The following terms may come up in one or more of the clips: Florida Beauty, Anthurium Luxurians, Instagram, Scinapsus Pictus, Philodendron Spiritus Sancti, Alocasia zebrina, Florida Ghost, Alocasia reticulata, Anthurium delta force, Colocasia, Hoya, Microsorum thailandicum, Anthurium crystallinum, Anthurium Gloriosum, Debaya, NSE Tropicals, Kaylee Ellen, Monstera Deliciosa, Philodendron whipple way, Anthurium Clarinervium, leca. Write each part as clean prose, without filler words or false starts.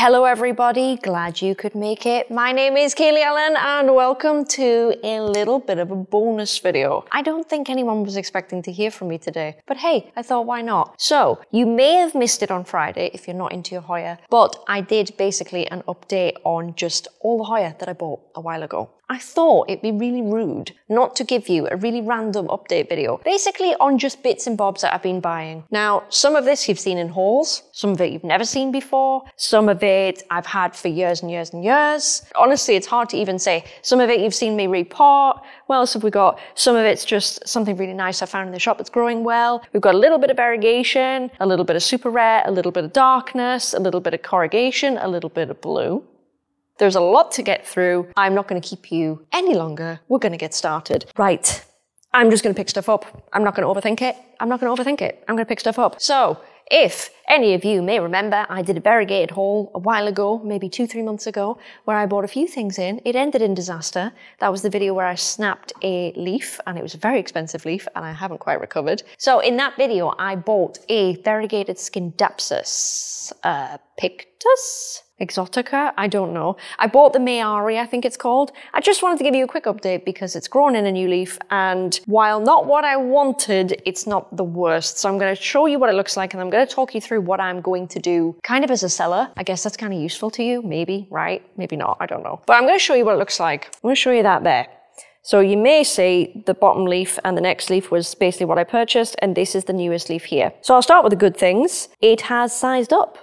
Hello everybody, glad you could make it. My name is Kaylee Ellen and welcome to a little bit of a bonus video. I don't think anyone was expecting to hear from me today, but hey, I thought why not? So, you may have missed it on Friday if you're not into your Hoya, but I did basically an update on just all the Hoya that I bought a while ago. I thought it'd be really rude not to give you a really random update video, basically on just bits and bobs that I've been buying. Now, some of this you've seen in hauls, some of it you've never seen before, some of it I've had for years and years and years. Honestly, it's hard to even say. Some of it you've seen me report. What else have we got? Some of it's just something really nice I found in the shop that's growing well. We've got a little bit of variegation, a little bit of super rare, a little bit of darkness, a little bit of corrugation, a little bit of blue. There's a lot to get through. I'm not going to keep you any longer. We're going to get started. Right. I'm just going to pick stuff up. I'm not going to overthink it. I'm going to pick stuff up. So, if any of you may remember, I did a variegated haul a while ago, maybe 2-3 months ago, where I bought a few things in. It ended in disaster. That was the video where I snapped a leaf, and it was a very expensive leaf, and I haven't quite recovered. So in that video, I bought a variegated Scinapsus Pictus? Exotica? I don't know. I bought the Mayari, I think it's called. I just wanted to give you a quick update because it's grown in a new leaf and while not what I wanted, it's not the worst. So I'm going to show you what it looks like and I'm going to talk you through what I'm going to do kind of as a seller. I guess that's kind of useful to you. Maybe, right? Maybe not. I don't know. But I'm going to show you what it looks like. I'm going to show you that there. So you may see the bottom leaf and the next leaf was basically what I purchased and this is the newest leaf here. So I'll start with the good things. It has sized up.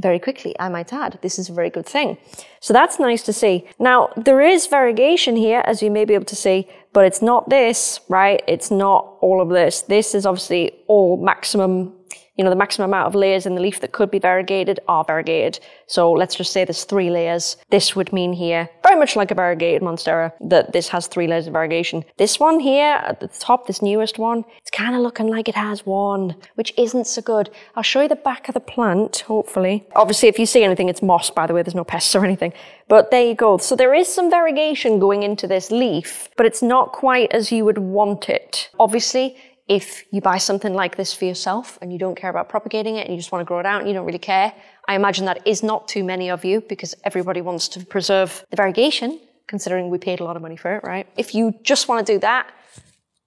Very quickly, I might add. This is a very good thing. So that's nice to see. Now, there is variegation here, as you may be able to see, but it's not this, right? It's not all of this. This is obviously all maximum, you know, the maximum amount of layers in the leaf that could be variegated are variegated. So let's just say there's 3 layers. This would mean here, very much like a variegated Monstera, that this has 3 layers of variegation. This one here at the top, this newest one, it's kind of looking like it has 1, which isn't so good. I'll show you the back of the plant, hopefully. Obviously, if you see anything, it's moss, by the way, there's no pests or anything. But there you go. So there is some variegation going into this leaf, but it's not quite as you would want it. Obviously, if you buy something like this for yourself and you don't care about propagating it and you just want to grow it out and you don't really care, I imagine that is not too many of you because everybody wants to preserve the variegation, considering we paid a lot of money for it, right? If you just want to do that,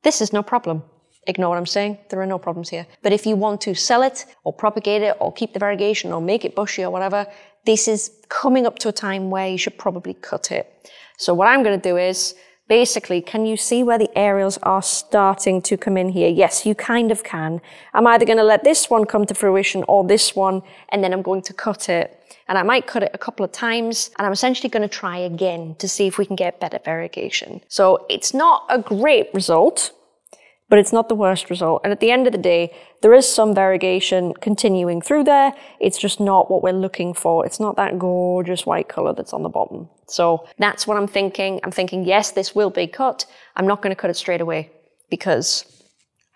this is no problem. Ignore what I'm saying, there are no problems here. But if you want to sell it or propagate it or keep the variegation or make it bushy or whatever, this is coming up to a time where you should probably cut it. So what I'm going to do is, basically, can you see where the aerials are starting to come in here? Yes, you kind of can. I'm either going to let this one come to fruition or this one, and then I'm going to cut it. And I might cut it a couple of times, and I'm essentially going to try again to see if we can get better variegation. So it's not a great result, but it's not the worst result. And at the end of the day, there is some variegation continuing through there. It's just not what we're looking for. It's not that gorgeous white color that's on the bottom. So that's what I'm thinking. I'm thinking, yes, this will be cut. I'm not going to cut it straight away because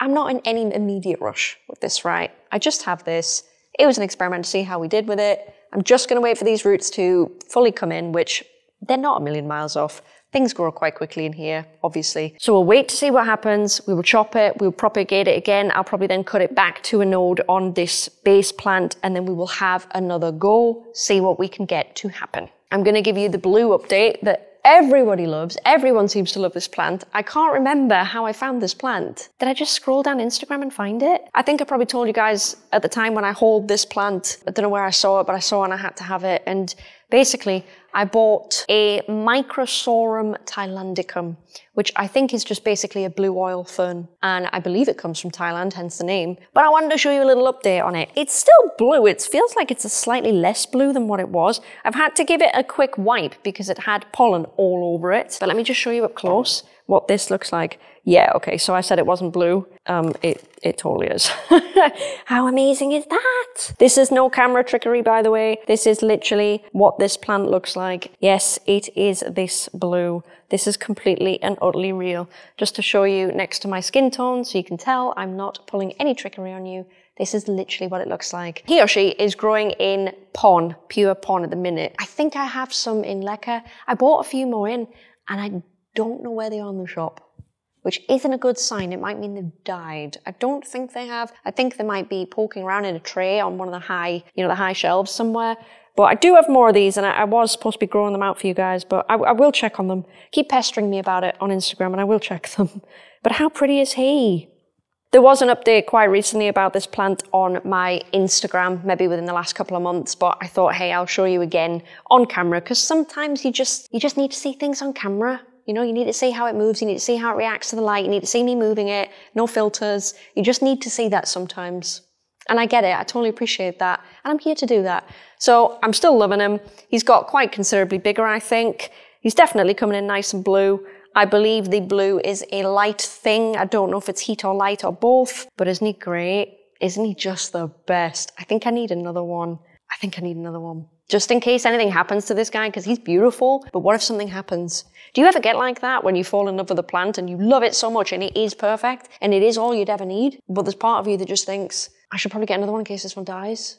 I'm not in any immediate rush with this, right? I just have this. It was an experiment to see how we did with it. I'm just going to wait for these roots to fully come in, which they're not a million miles off. Things grow quite quickly in here, obviously. So we'll wait to see what happens. We will chop it, we'll propagate it again. I'll probably then cut it back to a node on this base plant and then we will have another go, see what we can get to happen. I'm gonna give you the blue update that everybody loves. Everyone seems to love this plant. I can't remember how I found this plant. Did I just scroll down Instagram and find it? I think I probably told you guys at the time when I hauled this plant, I don't know where I saw it, but I saw it and I had to have it. And basically, I bought a Microsorum thailandicum, which I think is just basically a blue oil fern. And I believe it comes from Thailand, hence the name. But I wanted to show you a little update on it. It's still blue. It feels like it's a slightly less blue than what it was. I've had to give it a quick wipe because it had pollen all over it. But let me just show you up close what this looks like. Yeah, okay, so I said it wasn't blue. It totally is. How amazing is that? This is no camera trickery, by the way. This is literally what this plant looks like. Yes, it is this blue. This is completely and utterly real. Just to show you next to my skin tone so you can tell I'm not pulling any trickery on you. This is literally what it looks like. He or she is growing in pond, pure pond at the minute. I think I have some in leca. I bought a few more in and I don't know where they are in the shop, which isn't a good sign. It might mean they've died. I don't think they have. I think they might be poking around in a tray on one of the high shelves somewhere, But I do have more of these, and I was supposed to be growing them out for you guys, but I will check on them. Keep pestering me about it on Instagram, and I will check them. But how pretty is he? There was an update quite recently about this plant on my Instagram, maybe within the last couple of months, but I thought, hey, I'll show you again on camera, because sometimes you just need to see things on camera. You know, you need to see how it moves, you need to see how it reacts to the light, you need to see me moving it, no filters. You just need to see that sometimes. And I get it, I totally appreciate that, and I'm here to do that. So I'm still loving him. He's got quite considerably bigger, I think. He's definitely coming in nice and blue. I believe the blue is a light thing. I don't know if it's heat or light or both, but isn't he great? Isn't he just the best? I think I need another one. I think I need another one. Just in case anything happens to this guy, because he's beautiful, but what if something happens? Do you ever get like that when you fall in love with a plant and you love it so much and it is perfect and it is all you'd ever need, but there's part of you that just thinks, I should probably get another one in case this one dies.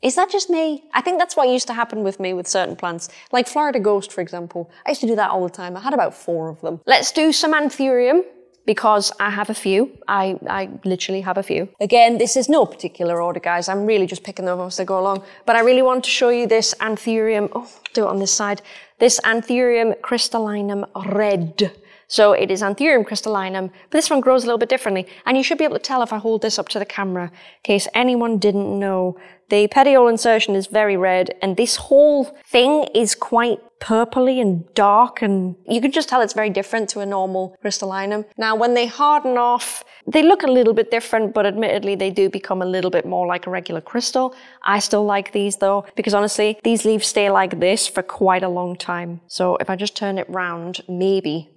Is that just me? I think that's what used to happen with me with certain plants. Like Florida Ghost, for example. I used to do that all the time. I had about 4 of them. Let's do some Anthurium, because I have a few. I literally have a few. Again, this is no particular order, guys. I'm really just picking them up as they go along. But I really want to show you this Anthurium. Oh, do it on this side. This Anthurium crystallinum red. So it is Anthurium crystallinum, but this one grows a little bit differently. And you should be able to tell if I hold this up to the camera, in case anyone didn't know. The petiole insertion is very red, and this whole thing is quite purpley and dark, and you can just tell it's very different to a normal crystallinum. Now, when they harden off, they look a little bit different, but admittedly, they do become a little bit more like a regular crystal. I still like these, though, because honestly, these leaves stay like this for quite a long time. So if I just turn it round, maybe,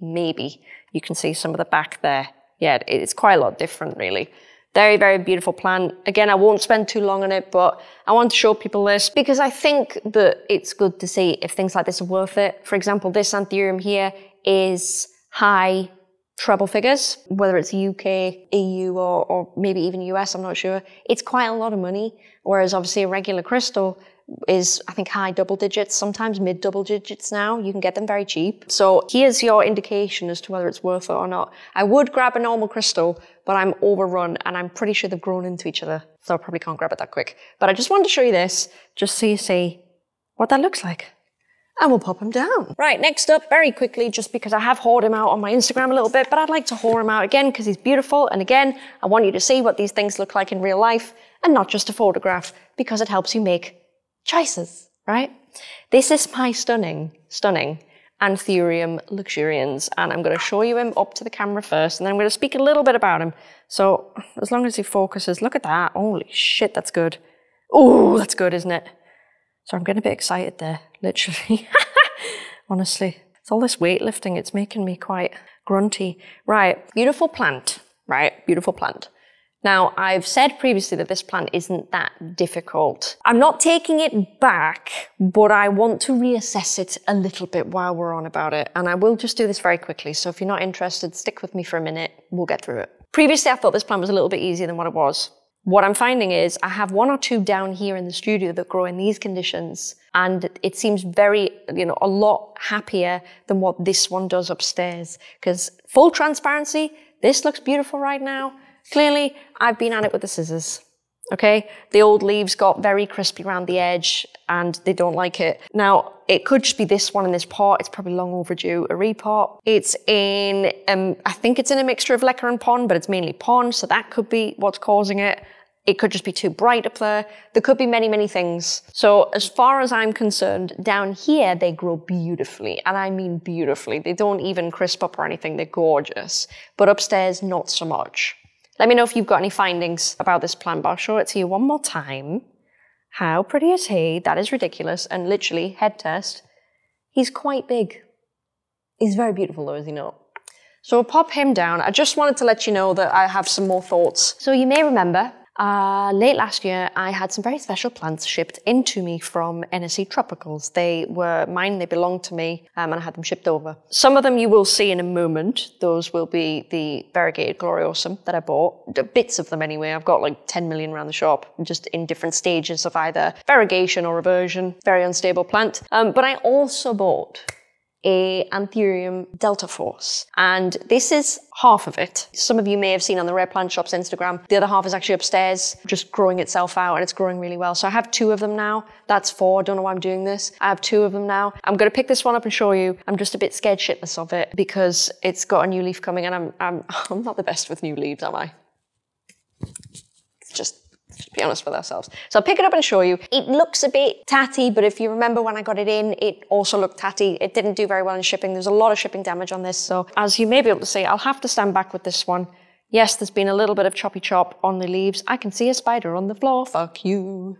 you can see some of the back there. Yeah, it's quite a lot different, really. Very, very beautiful plant. Again, I won't spend too long on it, but I want to show people this because I think that it's good to see if things like this are worth it. For example, this Anthurium here is high treble figures, whether it's UK, EU, or maybe even US, I'm not sure. It's quite a lot of money, whereas obviously a regular crystal is, I think, high double digits, sometimes mid double digits now. You can get them very cheap. So here's your indication as to whether it's worth it or not. I would grab a normal crystal, but I'm overrun and I'm pretty sure they've grown into each other. So I probably can't grab it that quick. But I just wanted to show you this, just so you see what that looks like. And we'll pop him down. Right, next up, very quickly, just because I have hoarded him out on my Instagram a little bit, but I'd like to hoard him out again because he's beautiful. And again, I want you to see what these things look like in real life and not just a photograph, because it helps you make choices, right? This is my stunning Anthurium Luxurians, and I'm going to show you him up to the camera first, and then I'm going to speak a little bit about him. So as long as he focuses, look at that. Holy shit, that's good. Oh, that's good, isn't it? So I'm getting a bit excited there, literally. Honestly, it's all this weightlifting. It's making me quite grunty. Right, beautiful plant, right? Beautiful plant. Now, I've said previously that this plant isn't that difficult. I'm not taking it back, but I want to reassess it a little bit while we're on about it. And I will just do this very quickly. So if you're not interested, stick with me for a minute. We'll get through it. Previously, I thought this plant was a little bit easier than what it was. What I'm finding is I have 1 or 2 down here in the studio that grow in these conditions, and it seems very, you know, a lot happier than what this one does upstairs. Because full transparency, this looks beautiful right now. Clearly, I've been at it with the scissors, okay? The old leaves got very crispy around the edge and they don't like it. Now, it could just be this one in this pot. It's probably long overdue, a repot. It's in, I think it's in a mixture of lecker and pond, but it's mainly pond, so that could be what's causing it. It could just be too bright up there. There could be many, many things. So as far as I'm concerned, down here, they grow beautifully. And I mean beautifully. They don't even crisp up or anything. They're gorgeous. But upstairs, not so much. Let me know if you've got any findings about this plant, but I'll show it to you one more time. How pretty is he? That is ridiculous. And literally, head test, he's quite big. He's very beautiful though, is he not? So we'll pop him down. I just wanted to let you know that I have some more thoughts. So you may remember, late last year, I had some very special plants shipped into me from NSE Tropicals. They were mine, they belonged to me, and I had them shipped over. Some of them you will see in a moment. Those will be the variegated Gloriosum that I bought. Bits of them anyway. I've got like 10 million around the shop, just in different stages of either variegation or reversion. Very unstable plant. But I also bought a Anthurium delta force, and this is half of it. Some of you may have seen on the Rare Plant Shop's Instagram. The other half is actually upstairs, just growing itself out, and it's growing really well. So I have two of them now. That's four. I don't know why I'm doing this. I have two of them now. I'm going to pick this one up and show you. I'm just a bit scared shitless of it because it's got a new leaf coming, and I'm not the best with new leaves, am I? Just be honest with ourselves. So I'll pick it up and show you. It looks a bit tatty, but if you remember when I got it in, it also looked tatty. It didn't do very well in shipping. There's a lot of shipping damage on this. So as you may be able to see, I'll have to stand back with this one. Yes, there's been a little bit of choppy chop on the leaves. I can see a spider on the floor. Fuck you.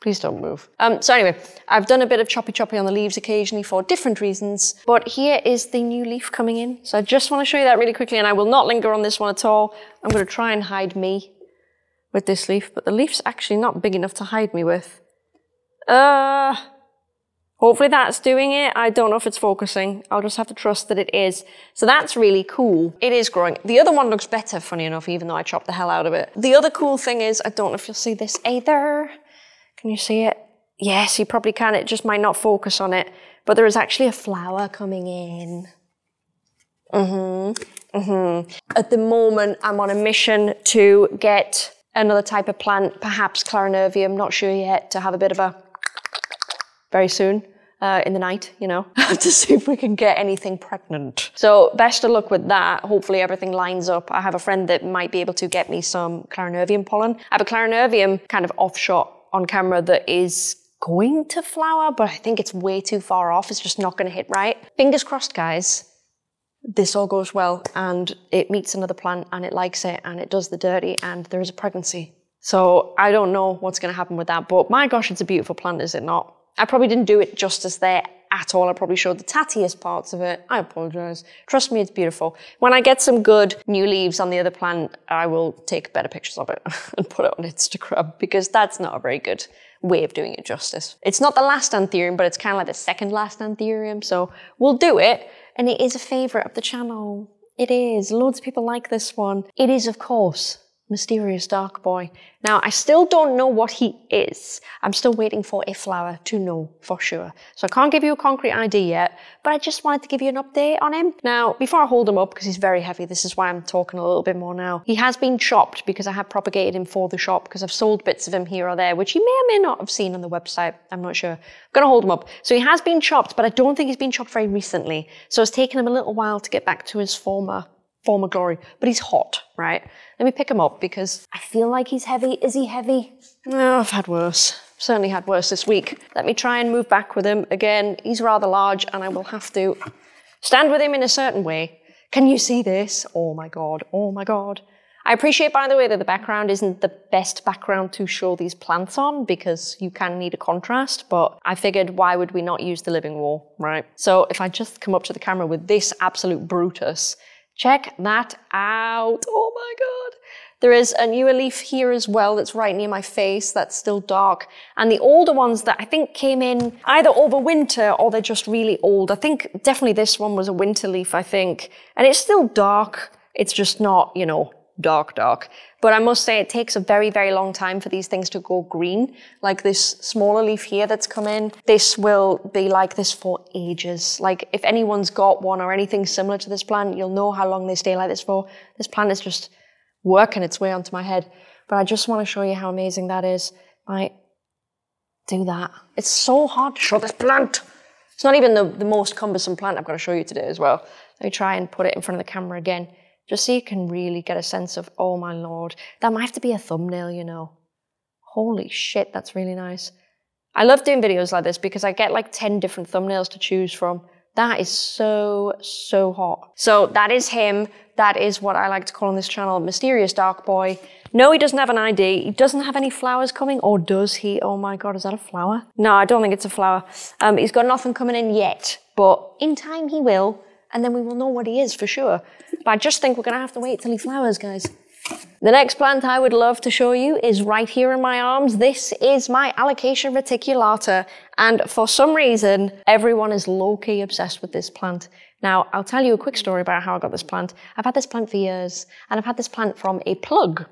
Please don't move. So anyway, I've done a bit of choppy on the leaves occasionally for different reasons, but here is the new leaf coming in. So I just want to show you that really quickly, and I will not linger on this one at all. I'm going to try and hide me with this leaf, but the leaf's actually not big enough to hide me with. Hopefully that's doing it. I don't know if it's focusing. I'll just have to trust that it is. So that's really cool. It is growing. The other one looks better, funny enough, even though I chopped the hell out of it. The other cool thing is, I don't know if you'll see this either. Can you see it? Yes, you probably can. It just might not focus on it, but there is actually a flower coming in. At the moment, I'm on a mission to get another type of plant, perhaps Clarinervium, not sure yet, to have a bit of a very soon, in the night, you know, to see if we can get anything pregnant. So best of luck with that. Hopefully everything lines up. I have a friend that might be able to get me some Clarinervium pollen. I have a Clarinervium kind of offshot on camera that is going to flower, but I think it's way too far off. It's just not going to hit right. Fingers crossed, guys. This all goes well and it meets another plant and it likes it and it does the dirty and there is a pregnancy. So I don't know what's going to happen with that, but my gosh, it's a beautiful plant, is it not? I probably didn't do it justice there at all. I probably showed the tattiest parts of it. I apologize. Trust me, it's beautiful. When I get some good new leaves on the other plant, I will take better pictures of it and put it on Instagram, because that's not a very good way of doing it justice. It's not the last Anthurium, but it's kind of like the second last Anthurium, so we'll do it. And it is a favorite of the channel. It is. Loads of people like this one. It is, of course, Mysterious Dark Boy. Now, I still don't know what he is. I'm still waiting for a flower to know for sure. So I can't give you a concrete idea yet, but I just wanted to give you an update on him. Now, before I hold him up, because he's very heavy, this is why I'm talking a little bit more now. He has been chopped because I have propagated him for the shop, because I've sold bits of him here or there, which you may or may not have seen on the website. I'm not sure. I'm going to hold him up. So he has been chopped, but I don't think he's been chopped very recently. So it's taken him a little while to get back to his former glory, but he's hot, right? Let me pick him up because I feel like he's heavy. Is he heavy? No, I've had worse. Certainly had worse this week. Let me try and move back with him. Again, he's rather large and I will have to stand with him in a certain way. Can you see this? Oh my God, oh my God. I appreciate, by the way, that the background isn't the best background to show these plants on because you can need a contrast, but I figured why would we not use the living wall, right? So if I just come up to the camera with this absolute Brutus, check that out. Oh my God. There is a newer leaf here as well that's right near my face. That's still dark. And the older ones that I think came in either over winter or they're just really old. I think definitely this one was a winter leaf, I think. And it's still dark. It's just not, you know, dark, dark. But I must say it takes a very, very long time for these things to go green. Like this smaller leaf here that's come in, this will be like this for ages. Like if anyone's got one or anything similar to this plant, you'll know how long they stay like this for. This plant is just working its way onto my head. But I just want to show you how amazing that is. I do that. It's so hard to show this plant. It's not even the most cumbersome plant I've got to show you today as well. Let me try and put it in front of the camera again. Just so you can really get a sense of, oh my Lord, that might have to be a thumbnail, you know. Holy shit, that's really nice. I love doing videos like this because I get like 10 different thumbnails to choose from. That is so, so hot. So that is him. That is what I like to call on this channel, Mysterious Dark Boy. No, he doesn't have an ID. He doesn't have any flowers coming, or does he? Oh my God, is that a flower? No, I don't think it's a flower. He's got nothing coming in yet, but in time he will. And then we will know what he is for sure. But I just think we're going to have to wait till he flowers, guys. The next plant I would love to show you is right here in my arms. This is my Alocasia reticulata. And for some reason, everyone is low-key obsessed with this plant. Now, I'll tell you a quick story about how I got this plant. I've had this plant for years, and I've had this plant from a plug.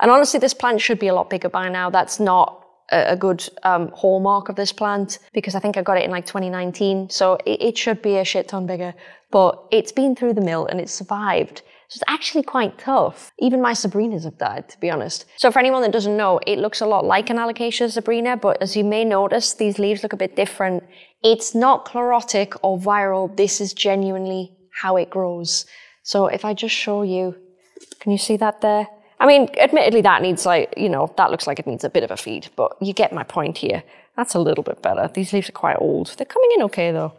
And honestly, this plant should be a lot bigger by now. That's not a good hallmark of this plant, because I think I got it in like 2019. So it should be a shit ton bigger, but it's been through the mill and it's survived. So it's actually quite tough. Even my zebrinas have died, to be honest. So for anyone that doesn't know, it looks a lot like an Alocasia zebrina, but as you may notice, these leaves look a bit different. It's not chlorotic or viral. This is genuinely how it grows. So if I just show you, can you see that there? I mean, admittedly, that needs like, you know, that looks like it needs a bit of a feed, but you get my point here. That's a little bit better. These leaves are quite old. They're coming in okay though.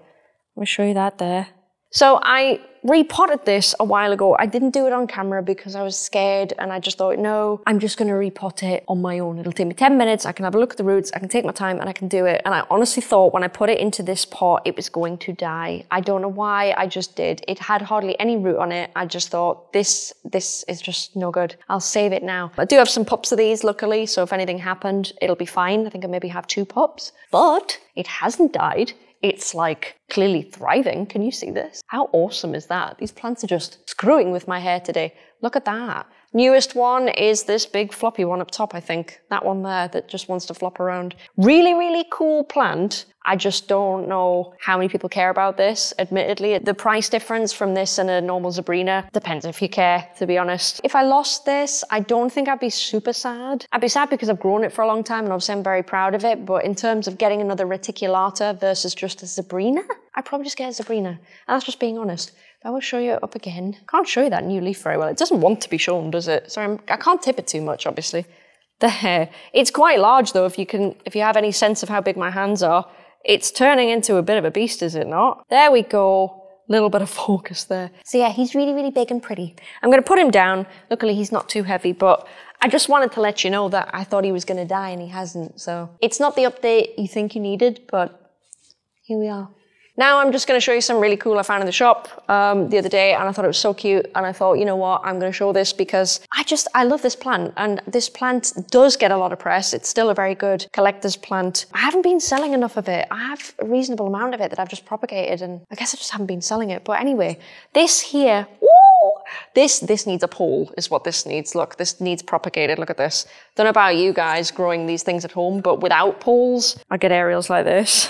Let me show you that there. So I repotted this a while ago. I didn't do it on camera because I was scared and I just thought, no, I'm just gonna repot it on my own. It'll take me 10 minutes. I can have a look at the roots. I can take my time and I can do it. And I honestly thought when I put it into this pot, it was going to die. I don't know why, I just did. It had hardly any root on it. I just thought this is just no good. I'll save it now. I do have some pops of these luckily. So if anything happened, it'll be fine. I think I maybe have 2 pops, but it hasn't died. It's like clearly thriving. Can you see this? How awesome is that? These plants are just screwing with my hair today. Look at that. Newest one is this big floppy one up top, I think. That one there that just wants to flop around. Really, really cool plant. I just don't know how many people care about this, admittedly. The price difference from this and a normal zebrina depends if you care, to be honest. If I lost this, I don't think I'd be super sad. I'd be sad because I've grown it for a long time and obviously I'm very proud of it, but in terms of getting another reticulata versus just a zebrina, I'd probably just get a zebrina. And that's just being honest. I will show you it up again. Can't show you that new leaf very well. It doesn't want to be shown, does it? Sorry, I can't tip it too much, obviously. There. It's quite large though, if you have any sense of how big my hands are. It's turning into a bit of a beast, is it not? There we go. Little bit of focus there. So yeah, he's really, really big and pretty. I'm gonna put him down. Luckily, he's not too heavy, but I just wanted to let you know that I thought he was gonna die and he hasn't, so. It's not the update you think you needed, but here we are. Now I'm just gonna show you some really cool I found in the shop the other day, and I thought it was so cute, and I thought, you know what, I'm gonna show this because I love this plant, and this plant does get a lot of press. It's still a very good collector's plant. I haven't been selling enough of it. I have a reasonable amount of it that I've just propagated, and I guess I just haven't been selling it. But anyway, this here, ooh, this needs a pole, is what this needs. Look, this needs propagated, look at this. Don't know about you guys growing these things at home, but without poles, I get aerials like this.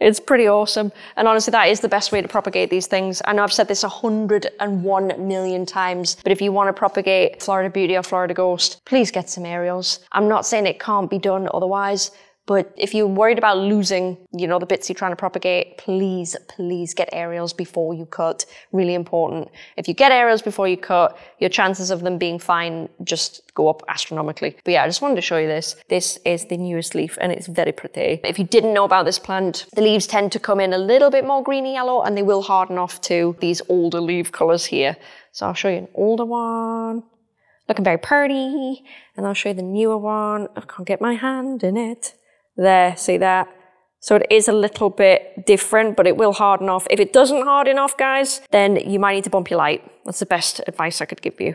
It's pretty awesome. And honestly, that is the best way to propagate these things. I know I've said this 101 million times, but if you want to propagate Florida Beauty or Florida Ghost, please get some aerials. I'm not saying it can't be done otherwise, but if you're worried about losing, you know, the bits you're trying to propagate, please, please get aerials before you cut. Really important. If you get aerials before you cut, your chances of them being fine just go up astronomically. But yeah, I just wanted to show you this. This is the newest leaf and it's very pretty. If you didn't know about this plant, the leaves tend to come in a little bit more greeny yellow and they will harden off to these older leaf colors here. So I'll show you an older one, looking very pretty. And I'll show you the newer one. I can't get my hand in it. There, see that? So it is a little bit different, but it will harden off. If it doesn't harden off, guys, then you might need to bump your light. That's the best advice I could give you.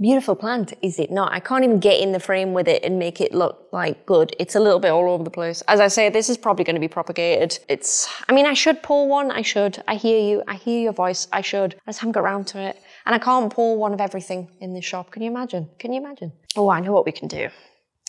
Beautiful plant, is it not? I can't even get in the frame with it and make it look like good. It's a little bit all over the place. As I say, this is probably going to be propagated. It's, I mean, I should pull one. I should. I hear you. I hear your voice. I should. I just haven't got around to it. And I can't pull one of everything in this shop. Can you imagine? Can you imagine? Oh, I know what we can do.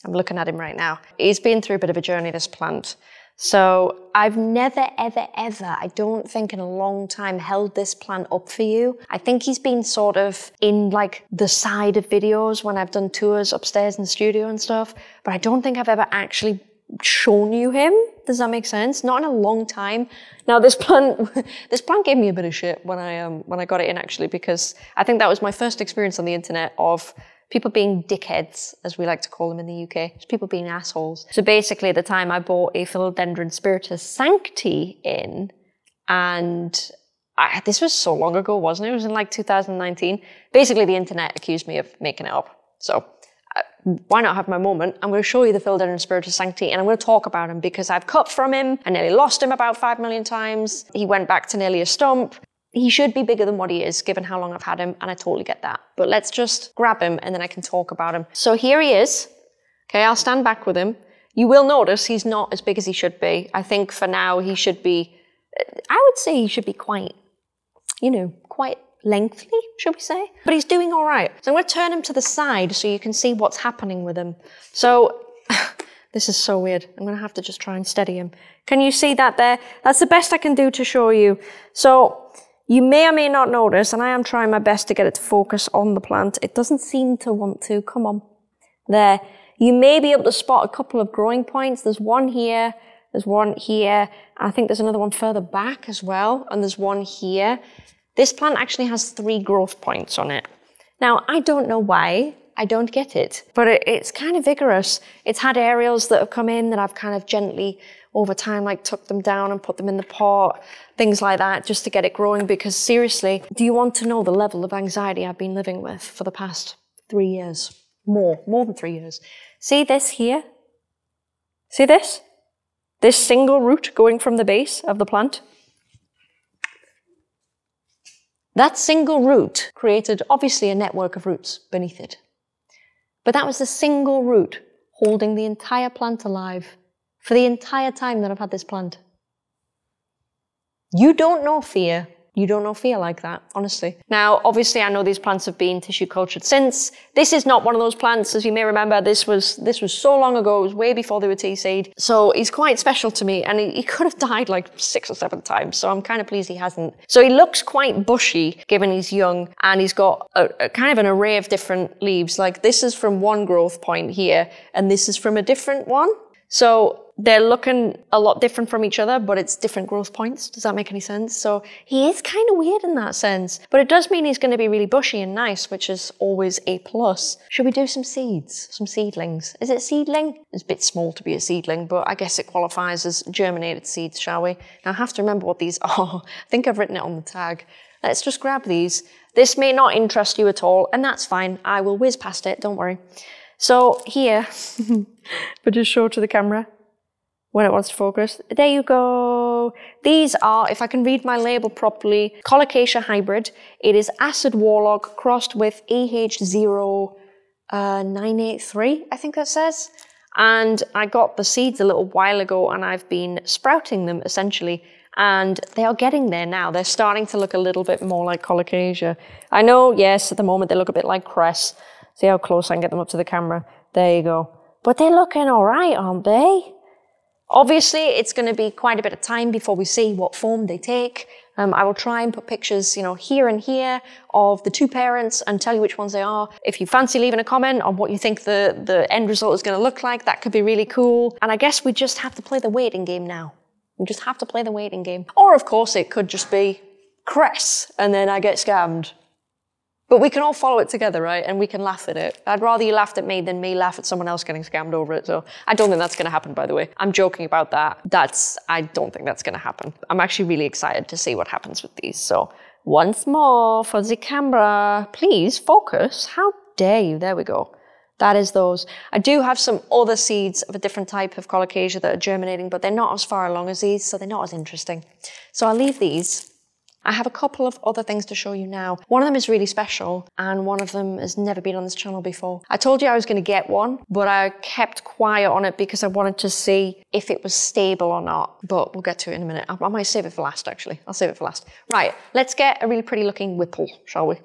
I'm looking at him right now. He's been through a bit of a journey, this plant. So I've never, ever, ever, I don't think in a long time, held this plant up for you. I think he's been sort of in like the side of videos when I've done tours upstairs in the studio and stuff, but I don't think I've ever actually shown you him. Does that make sense? Not in a long time. Now this plant, this plant gave me a bit of shit when I got it in actually, because I think that was my first experience on the internet of people being dickheads, as we like to call them in the UK. It's people being assholes. So basically at the time I bought a Philodendron Spiritus Sancti in, and this was so long ago, wasn't it? It was in like 2019. Basically the internet accused me of making it up. So why not have my moment? I'm gonna show you the Philodendron Spiritus Sancti and I'm gonna talk about him because I've cut from him. I nearly lost him about 5 million times. He went back to nearly a stump. He should be bigger than what he is, given how long I've had him, and I totally get that. But let's just grab him, and then I can talk about him. So here he is. Okay, I'll stand back with him. You will notice he's not as big as he should be. I think for now he should be, I would say he should be quite, you know, quite lengthy, should we say? But he's doing all right. So I'm going to turn him to the side so you can see what's happening with him. So This is so weird. I'm going to have to just try and steady him. Can you see that there? That's the best I can do to show you. So you may or may not notice, and I am trying my best to get it to focus on the plant. It doesn't seem to want to. Come on. There. You may be able to spot a couple of growing points. There's one here. There's one here. I think there's another one further back as well. And there's one here. This plant actually has 3 growth points on it. Now, I don't know why. I don't get it, but it's kind of vigorous. It's had aerials that have come in that I've kind of gently over time, like tucked them down and put them in the pot, things like that, just to get it growing. Because seriously, do you want to know the level of anxiety I've been living with for the past 3 years? More than 3 years. See this here? See this? This single root going from the base of the plant. That single root created obviously a network of roots beneath it. But that was the single root holding the entire plant alive for the entire time that I've had this plant. You don't know fear. You don't know fear like that, honestly. Now, obviously, I know these plants have been tissue cultured since. This is not one of those plants, as you may remember. This was so long ago. It was way before they were TC'd. So he's quite special to me, and he could have died like 6 or 7 times. So I'm kind of pleased he hasn't. So he looks quite bushy, given he's young, and he's got a kind of an array of different leaves. Like this is from one growth point here, and this is from a different one. So they're looking a lot different from each other, but it's different growth points. Does that make any sense? So he is kind of weird in that sense, but it does mean he's going to be really bushy and nice, which is always a plus. Should we do some seeds, some seedlings? Is it seedling? It's a bit small to be a seedling, but I guess it qualifies as germinated seeds, shall we? Now I have to remember what these are. I think I've written it on the tag. Let's just grab these. This may not interest you at all, and that's fine. I will whiz past it, don't worry. So here, but just show to the camera. When it wants to focus. There you go. These are, if I can read my label properly, Colocasia hybrid. It is acid warlock crossed with AH0983, I think that says. And I got the seeds a little while ago and I've been sprouting them essentially. And they are getting there now. They're starting to look a little bit more like Colocasia. I know, yes, at the moment they look a bit like cress. See how close I can get them up to the camera. There you go. But they're looking all right, aren't they? Obviously, it's going to be quite a bit of time before we see what form they take. I will try and put pictures, you know, here and here of the 2 parents and tell you which ones they are. If you fancy leaving a comment on what you think the end result is going to look like, that could be really cool. And I guess we just have to play the waiting game now. We just have to play the waiting game. Or, of course, it could just be cress and then I get scammed. But we can all follow it together, right? And we can laugh at it. I'd rather you laughed at me than me laugh at someone else getting scammed over it. So I don't think that's going to happen, by the way. I'm joking about that. I don't think that's going to happen. I'm actually really excited to see what happens with these. So once more for the camera, please focus. How dare you? There we go. That is those. I do have some other seeds of a different type of Colocasia that are germinating, but they're not as far along as these, so they're not as interesting. So I'll leave these. I have a couple of other things to show you now. One of them is really special and one of them has never been on this channel before. I told you I was going to get one, but I kept quiet on it because I wanted to see if it was stable or not. But we'll get to it in a minute. I might save it for last, actually. I'll save it for last. Right, let's get a really pretty looking whipple, shall we?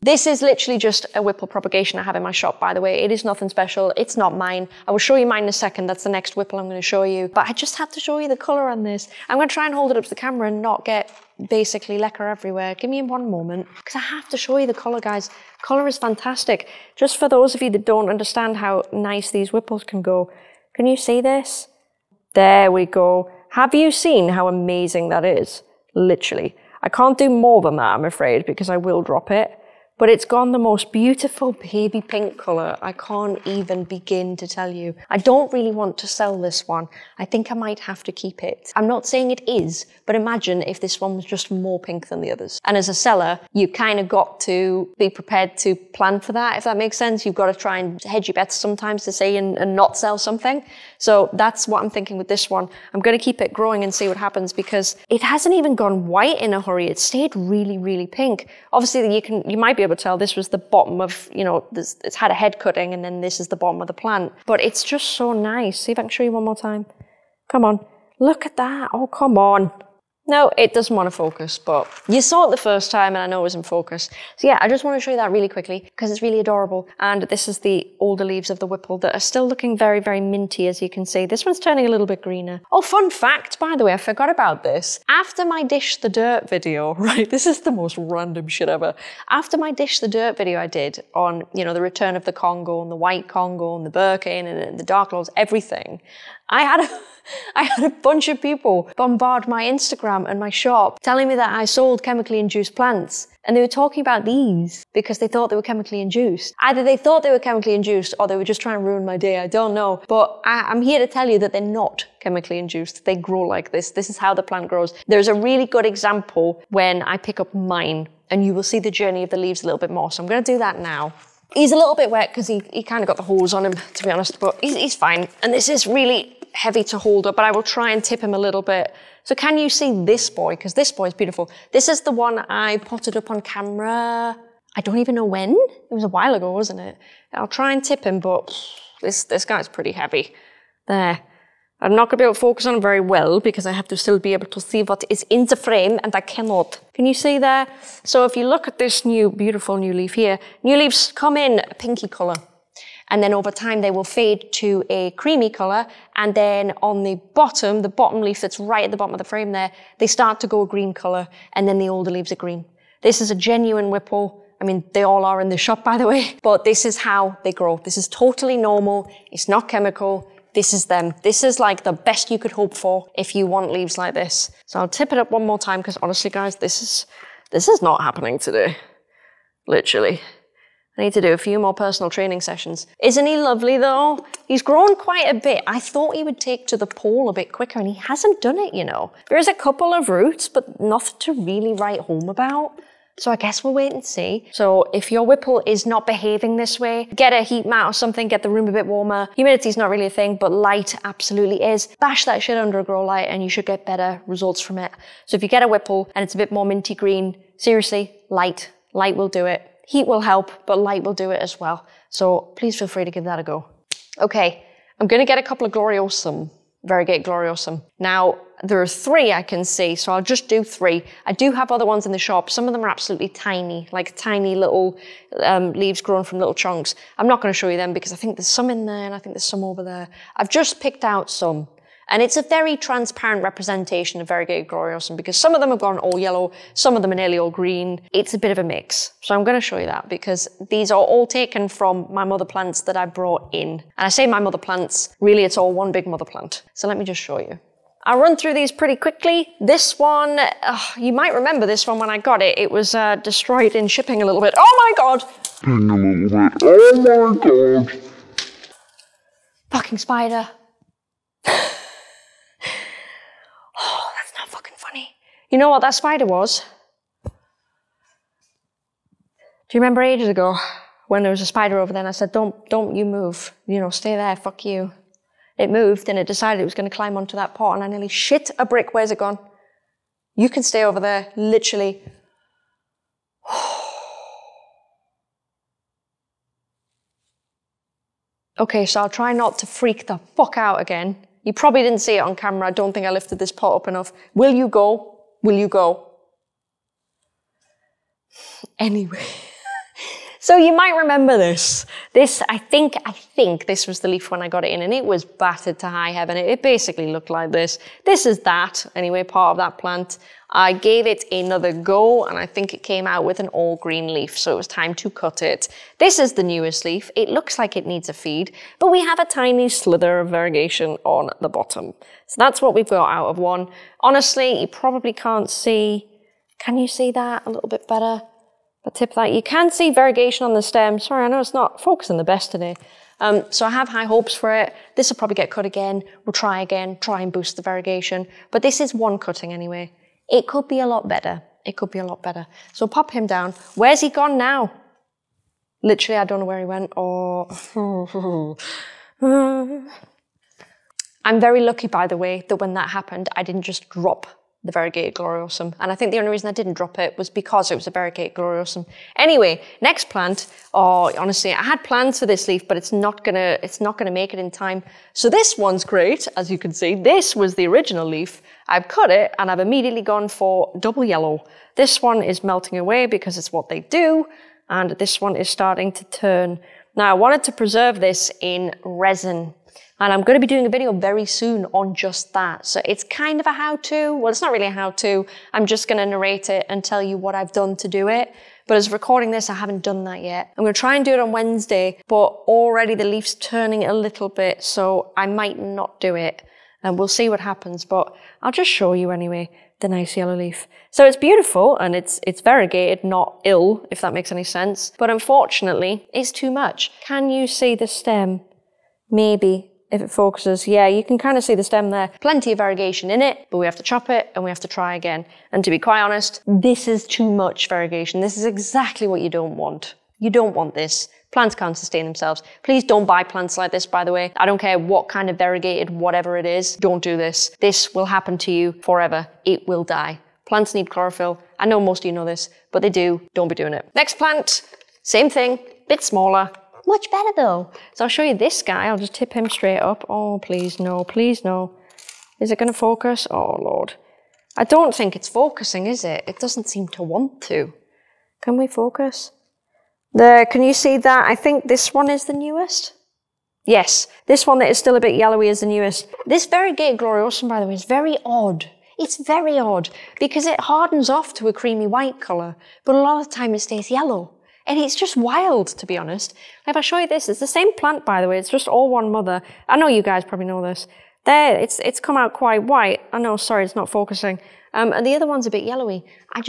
This is literally just a whipple propagation I have in my shop, by the way. It is nothing special. It's not mine. I will show you mine in a second. That's the next whipple I'm going to show you. But I just had to show you the colour on this. I'm going to try and hold it up to the camera and not get basically lecker everywhere. Give me one moment, because I have to show you the colour, guys. Colour is fantastic. Just for those of you that don't understand how nice these whipples can go. Can you see this? There we go. Have you seen how amazing that is? Literally. I can't do more than that, I'm afraid, because I will drop it. But it's gone the most beautiful baby pink colour. I can't even begin to tell you. I don't really want to sell this one. I think I might have to keep it. I'm not saying it is, but imagine if this one was just more pink than the others. And as a seller, you kind of got to be prepared to plan for that, if that makes sense. You've got to try and hedge your bets sometimes to say and not sell something. So that's what I'm thinking with this one. I'm going to keep it growing and see what happens, because it hasn't even gone white in a hurry. It stayed really, really pink. Obviously, you might be able to tell this was the bottom of, you know, this, it's had a head cutting and then this is the bottom of the plant. But it's just so nice. See if I can show you one more time. Come on. Look at that. Oh, come on. No, it doesn't want to focus, but you saw it the first time and I know it was in focus. So yeah, I just want to show you that really quickly because it's really adorable. And this is the older leaves of the whipple that are still looking very, very minty, as you can see. This one's turning a little bit greener. Oh, fun fact, by the way, I forgot about this. After my Dish the Dirt video, right? This is the most random shit ever. After my Dish the Dirt video I did on, you know, the return of the Congo and the white Congo and the Birkin and the Dark Lords, everything, I had a bunch of people bombard my Instagram and my shop telling me that I sold chemically induced plants. And they were talking about these because they thought they were chemically induced. Either they thought they were chemically induced or they were just trying to ruin my day. I don't know. But I'm here to tell you that they're not chemically induced. They grow like this. This is how the plant grows. There's a really good example when I pick up mine and you will see the journey of the leaves a little bit more. So I'm going to do that now. He's a little bit wet because he kind of got the holes on him, to be honest, but he's fine. And this is really heavy to hold up, but I will try and tip him a little bit. So can you see this boy? Because this boy is beautiful. This is the one I potted up on camera. I don't even know when. It was a while ago, wasn't it? I'll try and tip him, but this guy's pretty heavy. There. I'm not going to be able to focus on him very well because I have to still be able to see what is in the frame and I cannot. Can you see there? So if you look at this new, beautiful new leaf here, new leaves come in a pinky colour. And then over time they will fade to a creamy colour, and then on the bottom leaf that's right at the bottom of the frame there, they start to go a green colour, and then the older leaves are green. This is a genuine whipple. I mean, they all are in the shop, by the way, but this is how they grow. This is totally normal. It's not chemical. This is them. This is like the best you could hope for if you want leaves like this. So I'll tip it up one more time, because honestly, guys, this is not happening today, literally. I need to do a few more personal training sessions. Isn't he lovely though? He's grown quite a bit. I thought he would take to the pole a bit quicker and he hasn't done it, you know. There is a couple of roots, but nothing to really write home about. So I guess we'll wait and see. So if your Whipple is not behaving this way, get a heat mat or something, get the room a bit warmer. Humidity's not really a thing, but light absolutely is. Bash that shit under a grow light and you should get better results from it. So if you get a Whipple and it's a bit more minty green, seriously, light will do it. Heat will help, but light will do it as well. So please feel free to give that a go. Okay, I'm gonna get a couple of Gloriosum, Variegated Gloriosum. Now, there are three I can see, so I'll just do three. I do have other ones in the shop. Some of them are absolutely tiny, like tiny little leaves grown from little chunks. I'm not gonna show you them because I think there's some in there and I think there's some over there. I've just picked out some. And it's a very transparent representation of variegated gloriosum because some of them have gone all yellow, some of them are nearly all green. It's a bit of a mix. So I'm going to show you that because these are all taken from my mother plants that I brought in. And I say my mother plants, really it's all one big mother plant. So let me just show you. I'll run through these pretty quickly. This one, you might remember this one when I got it. It was destroyed in shipping a little bit. Oh my God! Oh my God! Fucking spider. You know what that spider was? Do you remember ages ago when there was a spider over there and I said, don't you move, you know, stay there, fuck you. It moved and it decided it was gonna climb onto that pot and I nearly shit a brick. Where's it gone? You can stay over there, literally. Okay, so I'll try not to freak the fuck out again. You probably didn't see it on camera. I don't think I lifted this pot up enough. Will you go? Will you go? Anyway. So you might remember this. This, I think this was the leaf when I got it in and it was battered to high heaven. It basically looked like this. This is that, anyway, part of that plant. I gave it another go and I think it came out with an all green leaf, so it was time to cut it. This is the newest leaf. It looks like it needs a feed, but we have a tiny slither of variegation on the bottom. So that's what we've got out of one. Honestly, you probably can't see. Can you see that a little bit better? I'll tip that. You can see variegation on the stem. Sorry, I know it's not focusing the best today. So I have high hopes for it. This will probably get cut again. We'll try again, try and boost the variegation. But this is one cutting anyway. It could be a lot better. It could be a lot better. So pop him down. Where's he gone now? Literally, I don't know where he went or... I'm very lucky, by the way, that when that happened, I didn't just drop the variegated gloriosum. And I think the only reason I didn't drop it was because it was a variegated gloriosum. Anyway, next plant. Oh, honestly, I had plans for this leaf, but it's not gonna make it in time. So this one's great, as you can see. This was the original leaf. I've cut it and I've immediately gone for double yellow. This one is melting away because it's what they do. And this one is starting to turn. Now, I wanted to preserve this in resin. And I'm going to be doing a video very soon on just that. So it's kind of a how-to. Well, it's not really a how-to. I'm just going to narrate it and tell you what I've done to do it. But as recording this, I haven't done that yet. I'm going to try and do it on Wednesday, but already the leaf's turning a little bit, so I might not do it. And we'll see what happens, but I'll just show you anyway, the nice yellow leaf. So it's beautiful, and it's variegated, not ill, if that makes any sense. But unfortunately, it's too much. Can you see the stem? Maybe. If it focuses, yeah, you can kind of see the stem there. Plenty of variegation in it, but we have to chop it and we have to try again. And to be quite honest, this is too much variegation. This is exactly what you don't want. You don't want this. Plants can't sustain themselves. Please don't buy plants like this, by the way. I don't care what kind of variegated, whatever it is, don't do this. This will happen to you forever. It will die. Plants need chlorophyll. I know most of you know this, but they do. Don't be doing it. Next plant, same thing, bit smaller. Much better though. So I'll show you this guy. I'll just tip him straight up. Oh, please no, please no. Is it gonna focus? Oh Lord. I don't think it's focusing, is it? It doesn't seem to want to. Can we focus? There, can you see that? I think this one is the newest. Yes, this one that is still a bit yellowy is the newest. This variegated gloriosum, by the way, is very odd. It's very odd because it hardens off to a creamy white color, but a lot of the time it stays yellow. And it's just wild, to be honest. If I show you this, it's the same plant, by the way. It's just all one mother. I know you guys probably know this. There, it's come out quite white. I know, sorry, it's not focusing. And the other one's a bit yellowy. I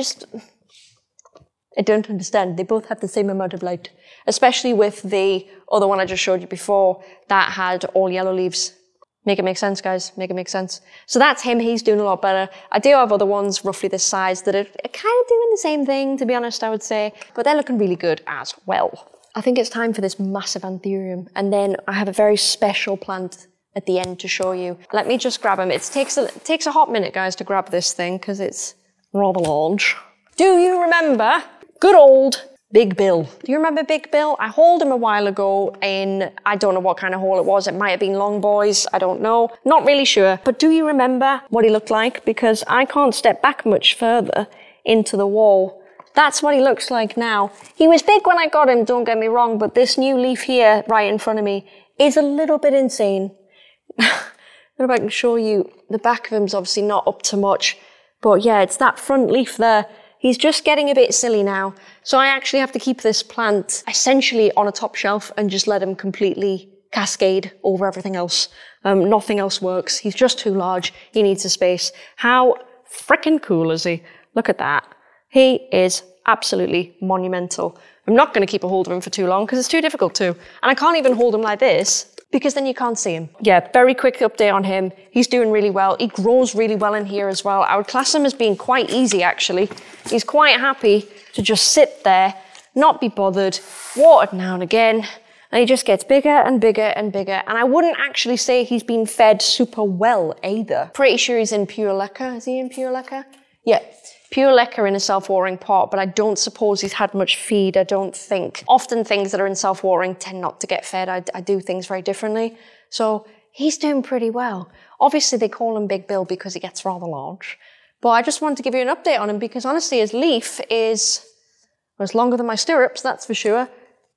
don't understand. They both have the same amount of light, especially with the other one I just showed you before that had all yellow leaves. Make it make sense, guys. Make it make sense. So that's him. He's doing a lot better. I do have other ones roughly this size that are kind of doing the same thing, to be honest, I would say. But they're looking really good as well. I think it's time for this massive anthurium. And then I have a very special plant at the end to show you. Let me just grab him. It takes a hot minute, guys, to grab this thing because it's rather large. Do you remember good old Big Bill? Do you remember Big Bill? I hauled him a while ago in, I don't know what kind of haul it was. It might have been Long Boys. I don't know. Not really sure. But do you remember what he looked like? Because I can't step back much further into the wall. That's what he looks like now. He was big when I got him, don't get me wrong, but this new leaf here right in front of me is a little bit insane. I don't know if I can show you. The back of him's obviously not up to much, but yeah, it's that front leaf there. He's just getting a bit silly now. So I actually have to keep this plant essentially on a top shelf and just let him completely cascade over everything else. Nothing else works. He's just too large. He needs a space. How frickin' cool is he? Look at that. He is absolutely monumental. I'm not going to keep a hold of him for too long because it's too difficult to. And I can't even hold him like this, because then you can't see him. Yeah, very quick update on him. He's doing really well. He grows really well in here as well. I would class him as being quite easy, actually. He's quite happy to just sit there, not be bothered, watered now and again, and he just gets bigger and bigger and bigger. And I wouldn't actually say he's been fed super well either. Pretty sure he's in pure leca. Is he in pure leca? Yeah. Pure leca in a self-watering pot, but I don't suppose he's had much feed, I don't think. Often things that are in self-watering tend not to get fed. I do things very differently. So he's doing pretty well. Obviously they call him Big Bill because he gets rather large. But I just wanted to give you an update on him because honestly his leaf is, well, it's longer than my stirrups, that's for sure.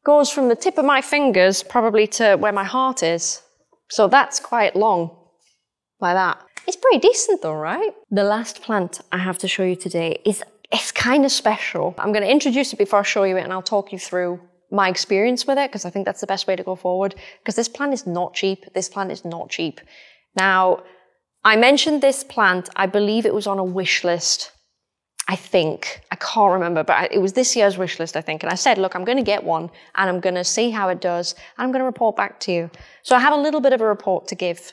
Goes from the tip of my fingers probably to where my heart is. So that's quite long, like that. It's pretty decent though, right? The last plant I have to show you today it's kind of special. I'm going to introduce it before I show you it and I'll talk you through my experience with it because I think that's the best way to go forward because this plant is not cheap. This plant is not cheap. Now, I mentioned this plant, I believe it was on a wish list. I think, I can't remember, but it was this year's wish list, I think. And I said, look, I'm going to get one and I'm going to see how it does. And I'm going to report back to you. So I have a little bit of a report to give.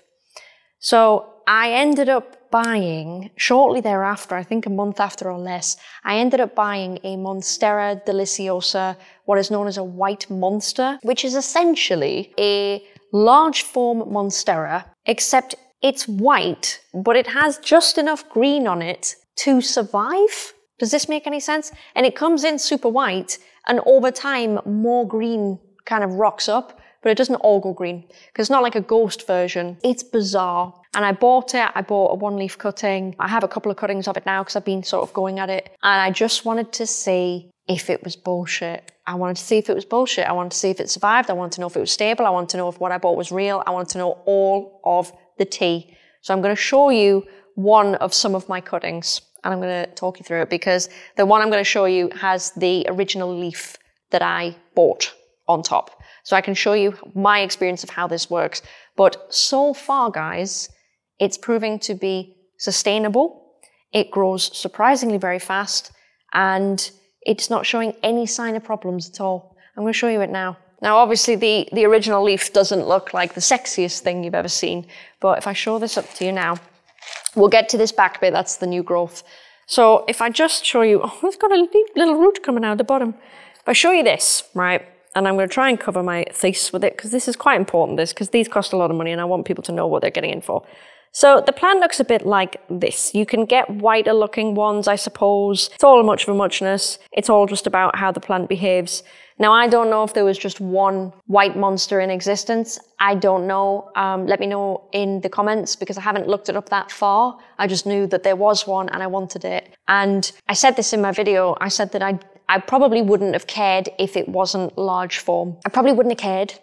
So I ended up buying, shortly thereafter, I think a month after or less, I ended up buying a Monstera Deliciosa, what is known as a white monster, which is essentially a large form Monstera, except It's white, but it has just enough green on it to survive. Does this make any sense? And it comes in super white, and over time, more green kind of rocks up, but it doesn't all go green, because it's not like a ghost version. It's bizarre. And I bought it. I bought a one-leaf cutting. I have a couple of cuttings of it now, because I've been sort of going at it. And I just wanted to see if it was bullshit. I wanted to see if it was bullshit. I wanted to see if it survived. I wanted to know if it was stable. I wanted to know if what I bought was real. I wanted to know all of the tea. So I'm going to show you one of some of my cuttings, and I'm going to talk you through it, because the one I'm going to show you has the original leaf that I bought on top. So I can show you my experience of how this works. But so far, guys, it's proving to be sustainable. It grows surprisingly very fast, and it's not showing any sign of problems at all. I'm going to show you it now. Now, obviously, the original leaf doesn't look like the sexiest thing you've ever seen, but if I show this up to you now, we'll get to this back bit, that's the new growth. So if I just show you, oh, it's got a little root coming out of the bottom. If I show you this, right, and I'm going to try and cover my face with it, because this is quite important, this, because these cost a lot of money, and I want people to know what they're getting in for. So the plant looks a bit like this. You can get whiter looking ones, I suppose. It's all much of a muchness. It's all just about how the plant behaves. Now, I don't know if there was just one white monster in existence. I don't know. Let me know in the comments, because I haven't looked it up that far. I just knew that there was one and I wanted it. And I said this in my video. I said that I probably wouldn't have cared if it wasn't large form. I probably wouldn't have cared,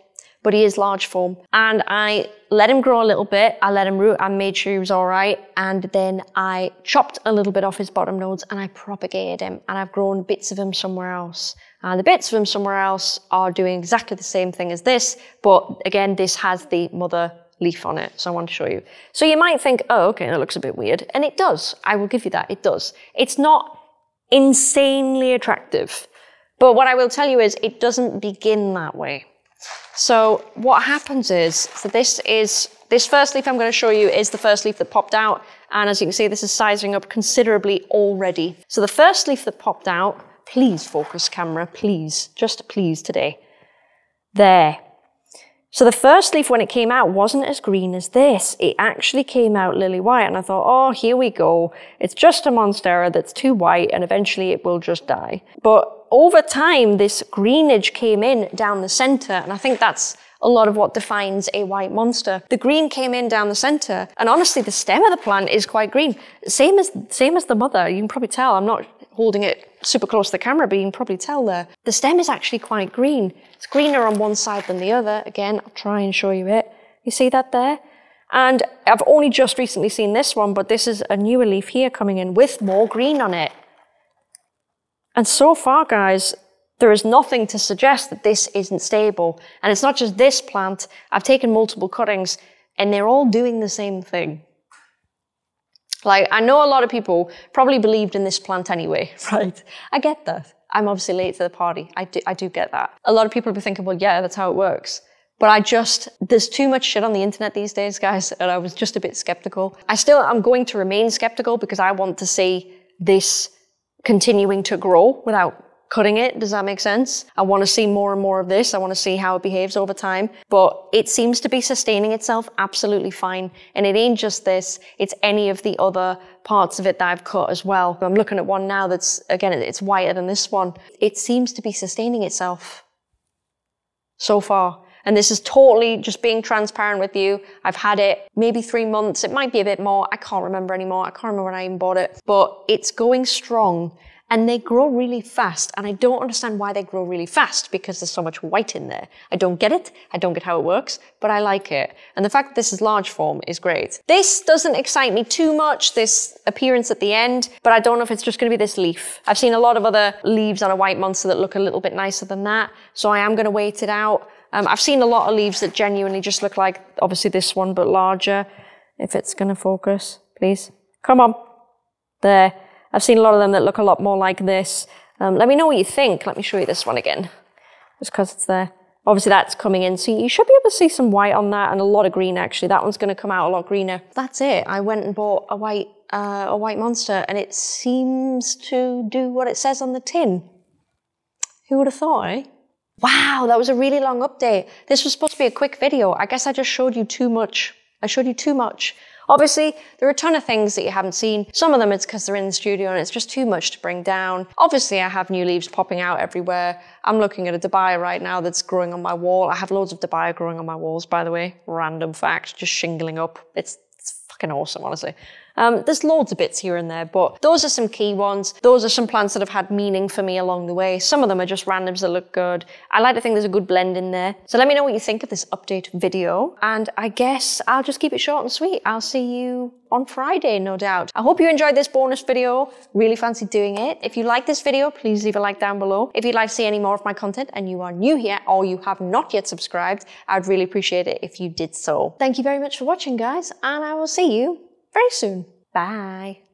but he is large form. And I let him grow a little bit. I let him root. I made sure he was all right. And then I chopped a little bit off his bottom nodes and I propagated him. And I've grown bits of him somewhere else. And the bits of him somewhere else are doing exactly the same thing as this. But again, this has the mother leaf on it. So I want to show you. So you might think, oh, okay, that looks a bit weird. And it does. I will give you that. It does. It's not insanely attractive. But what I will tell you is it doesn't begin that way. So what happens is, so this first leaf I'm going to show you is the first leaf that popped out. And as you can see, this is sizing up considerably already. So the first leaf that popped out, please focus camera, please, just please today. There. So the first leaf when it came out wasn't as green as this. It actually came out lily white. And I thought, oh, here we go. It's just a Monstera that's too white and eventually it will just die. But over time, this greenage came in down the center, and I think that's a lot of what defines a white monster. The green came in down the center, and honestly, the stem of the plant is quite green. Same as the mother, you can probably tell. I'm not holding it super close to the camera, but you can probably tell there. The stem is actually quite green. It's greener on one side than the other. Again, I'll try and show you it. You see that there? And I've only just recently seen this one, but this is a newer leaf here coming in with more green on it. And so far, guys, there is nothing to suggest that this isn't stable. And it's not just this plant. I've taken multiple cuttings and they're all doing the same thing. Like, I know a lot of people probably believed in this plant anyway, right? I get that. I'm obviously late to the party. I do get that. A lot of people will be thinking, well, yeah, that's how it works. But there's too much shit on the internet these days, guys, and I was just a bit skeptical. I'm going to remain skeptical because I want to see this continuing to grow without cutting it. Does that make sense? I want to see more and more of this. I want to see how it behaves over time, but it seems to be sustaining itself absolutely fine. And it ain't just this, it's any of the other parts of it that I've cut as well. I'm looking at one now that's, again, it's whiter than this one. It seems to be sustaining itself so far. And this is totally just being transparent with you. I've had it maybe 3 months. It might be a bit more. I can't remember anymore. I can't remember when I even bought it, but it's going strong and they grow really fast. And I don't understand why they grow really fast because there's so much white in there. I don't get it. I don't get how it works, but I like it. And the fact that this is large form is great. This doesn't excite me too much, this appearance at the end, but I don't know if it's just going to be this leaf. I've seen a lot of other leaves on a white monster that look a little bit nicer than that. So I am going to wait it out. I've seen a lot of leaves that genuinely just look like, obviously this one, but larger. If it's going to focus, please. Come on. There. I've seen a lot of them that look a lot more like this. Let me know what you think. Let me show you this one again, just because it's there. Obviously that's coming in, so you should be able to see some white on that and a lot of green actually. That one's going to come out a lot greener. That's it. I went and bought a white monster and it seems to do what it says on the tin. Who would have thought, eh? Wow, that was a really long update. This was supposed to be a quick video. I guess I just showed you too much. I I showed you too much. Obviously, there are a ton of things that you haven't seen. Some of them it's because they're in the studio and it's just too much to bring down. Obviously, I have new leaves popping out everywhere. I'm looking at a Debaya right now that's growing on my wall. I have loads of Debaya growing on my walls, by the way. Random fact, just shingling up. It's fucking awesome, honestly. There's loads of bits here and there, but those are some key ones. Those are some plants that have had meaning for me along the way. Some of them are just randoms that look good. I like to think there's a good blend in there. So let me know what you think of this update video. And I guess I'll just keep it short and sweet. I'll see you on Friday, no doubt. I hope you enjoyed this bonus video. Really fancy doing it. If you like this video, please leave a like down below. If you'd like to see any more of my content and you are new here or you have not yet subscribed, I'd really appreciate it if you did so. Thank you very much for watching, guys, and I will see you very soon. Bye.